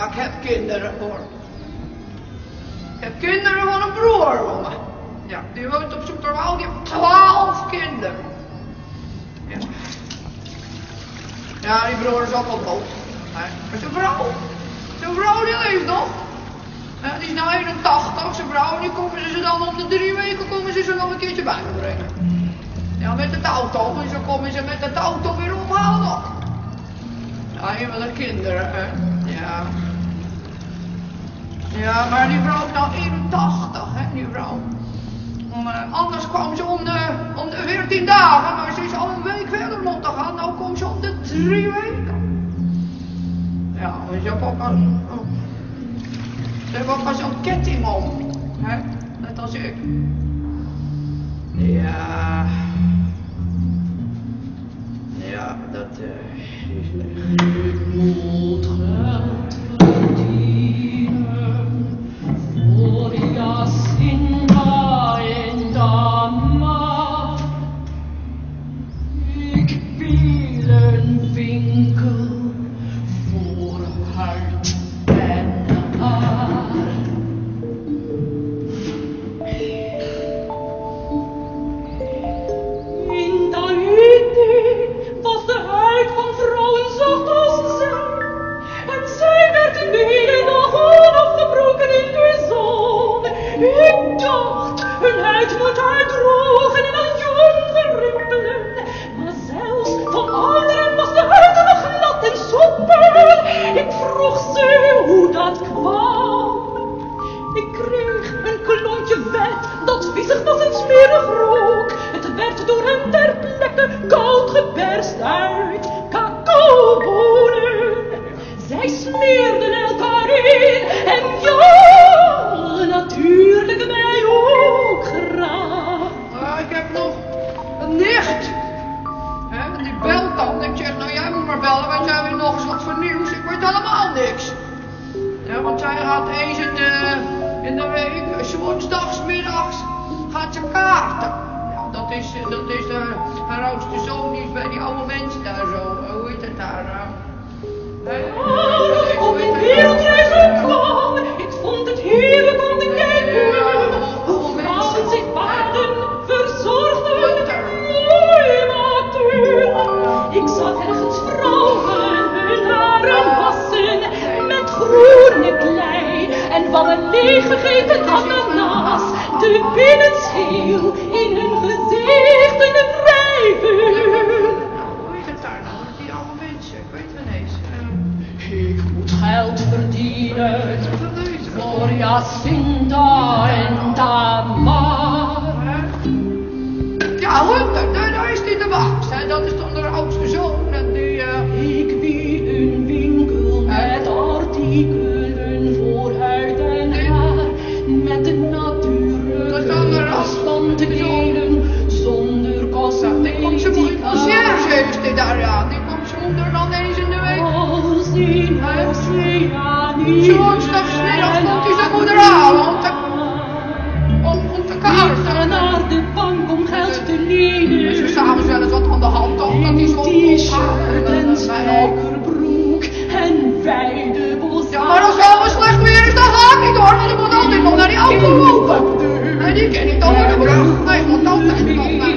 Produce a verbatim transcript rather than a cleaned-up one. Ja, ik heb kinderen hoor. Ik heb kinderen van een broer, hoor. Ja, die woont op Zoeterwoude, die heeft twaalf kinderen. Ja. Ja, die broer is ook al dood. Maar zijn vrouw, zijn vrouw die leeft nog. Ja, die is nou eenentachtig, zijn vrouw, en die komen ze dan om de drie weken komen ze ze nog een keertje bij me brengen. Ja, met de auto, dus dan komen ze met de auto weer ophalen ook. Ja, je wil de kinderen, hè. Ja. Ja, maar die vrouw is nou eenentachtig, hè, die vrouw. Uh, anders kwam ze om de, om de veertien dagen, maar ze is al een week verder moeten gaan, nou komt ze om de drie weken. Ja, dus je papa... Oh. Ze was zo'n ketting om, hè? Net als ik. Ja. Ja, dat uh, is slecht. Ik moet geld verdienen voor Jacinta en Dama. Ik wil een winkel voor haar. Ik dacht, hun huid moet uitdrogen en een jongen verrimpelen. Maar zelfs van anderen was de huid nog glad en soepel. Ik vroeg ze hoe dat kwam. Ik kreeg een klontje vet dat viezig was en smerig rook. Het werd door hen ter plekke koud geperst uit cacaobonen. Zij smeerden elkaar in en joh! Natuurlijk mij ook graag. Ah, ik heb nog een nicht. Hè, die belt dan. Ik zeg, nou jij moet maar bellen, want jij weet nog eens wat voor nieuws. Ik weet allemaal niks. Ja, want zij gaat eens in de, in de week, woensdagsmiddags, gaat ze kaarten. Ja, dat is, dat is de, haar oudste zoon, die is bij die oude mensen daar zo. Hoe heet het daar? Hè? Oh, op een wereldreis opkwam. Ik vond het heerlijk. Ik zag ergens vrouwen hun haren wassen met groene klei en van een leeggegeten ananas de binnenschil in hun gezichten wrijven. Nou, hoe is het daar nou? Die oude mensen, ik weet het ineens. Ik moet geld verdienen voor Jacinta en Tamar. Ja, Hunter, daar is die de baas. Dat is dan de oudste zoon en die... Uh... Ik wil een winkel met artikelen voor huid en haar. Met de natuurlijke afstand te delen zonder kosten. Die komt ze moeder van Serge, die daar aan. Die komt ze moeder dan eens in de week. Als in Oceaan niet en woensdagsmiddag komt hij zijn moeder halen om te... Om, om te kaarten. Ik ga naar de bank om geld te lenen. Dus we samen zelfs wat aan de hand toch? Dat is t-shirt en spijkerbroek en wijde bos. Ja, maar als het helemaal slecht weer is, dan ga ik niet hoor. Want ik moet altijd nog naar die auto lopen. En die ken ik dan weer de brug. Nee, ik moet altijd nog naar.